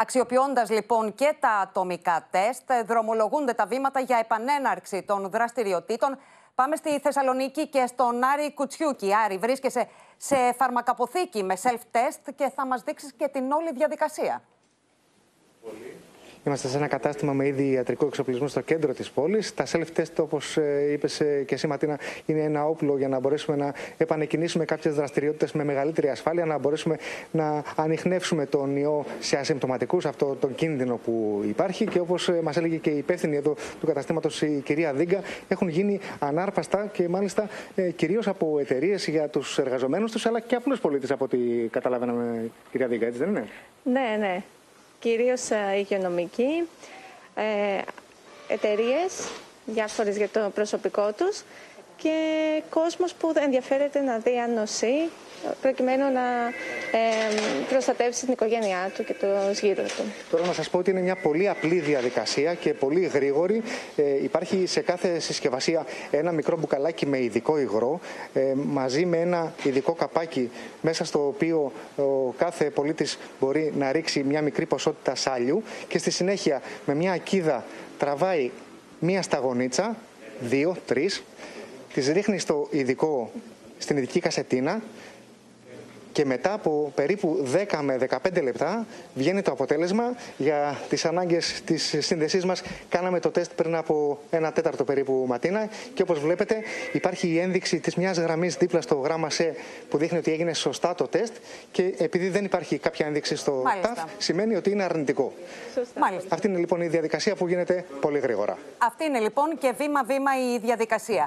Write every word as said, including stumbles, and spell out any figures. Αξιοποιώντας λοιπόν και τα ατομικά τεστ, δρομολογούνται τα βήματα για επανέναρξη των δραστηριοτήτων. Πάμε στη Θεσσαλονίκη και στον Άρη Κουτσιούκη. Άρη, βρίσκεσαι σε φαρμακαποθήκη με self-test και θα μας δείξεις και την όλη διαδικασία. Είμαστε σε ένα κατάστημα με είδη ιατρικού εξοπλισμού στο κέντρο της πόλης. Τα self-test, όπως είπες και εσύ Ματίνα, είναι ένα όπλο για να μπορέσουμε να επανεκκινήσουμε κάποιες δραστηριότητες με μεγαλύτερη ασφάλεια, να μπορέσουμε να ανιχνεύσουμε τον ιό σε ασυμπτωματικούς, αυτό τον κίνδυνο που υπάρχει. Και όπως μας έλεγε και η υπεύθυνη εδώ του καταστήματος, η κυρία Δίγκα, έχουν γίνει ανάρπαστα και μάλιστα κυρίως από εταιρείες για τους εργαζομένους τους, αλλά και απλούς πολίτες, από ό,τι καταλαβαίναμε, κυρία Δίγκα, έτσι δεν είναι? Ναι, ναι. Κυρίως υγειονομικοί, ε, εταιρείες διάφορες για το προσωπικό τους και κόσμος που ενδιαφέρεται να διανοσεί προκειμένου να ε, προστατεύσει την οικογένειά του και τους γύρω του. Τώρα να σας πω ότι είναι μια πολύ απλή διαδικασία και πολύ γρήγορη. Ε, υπάρχει σε κάθε συσκευασία ένα μικρό μπουκαλάκι με ειδικό υγρό, ε, μαζί με ένα ειδικό καπάκι μέσα στο οποίο ο κάθε πολίτης μπορεί να ρίξει μια μικρή ποσότητα σάλιου και στη συνέχεια με μια ακίδα τραβάει μια σταγονίτσα, δύο, τρεις, τις ρίχνει στο ειδικό, στην ειδική κασετίνα και μετά από περίπου δέκα με δεκαπέντε λεπτά βγαίνει το αποτέλεσμα. Για τις ανάγκες της σύνδεσής μας κάναμε το τεστ πριν από ένα τέταρτο περίπου, Ματίνα, και όπως βλέπετε υπάρχει η ένδειξη της μιας γραμμής δίπλα στο γράμμα ΣΕ που δείχνει ότι έγινε σωστά το τεστ και επειδή δεν υπάρχει κάποια ένδειξη στο ΤΑΦ σημαίνει ότι είναι αρνητικό. Αυτή είναι λοιπόν η διαδικασία που γίνεται πολύ γρήγορα. Αυτή είναι λοιπόν και βήμα-βήμα η διαδικασία.